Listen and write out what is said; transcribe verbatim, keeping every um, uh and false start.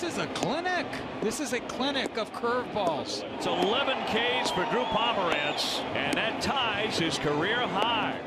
This is a clinic. This is a clinic of curveballs. It's eleven Ks for Drew Pomeranz, and that ties his career high.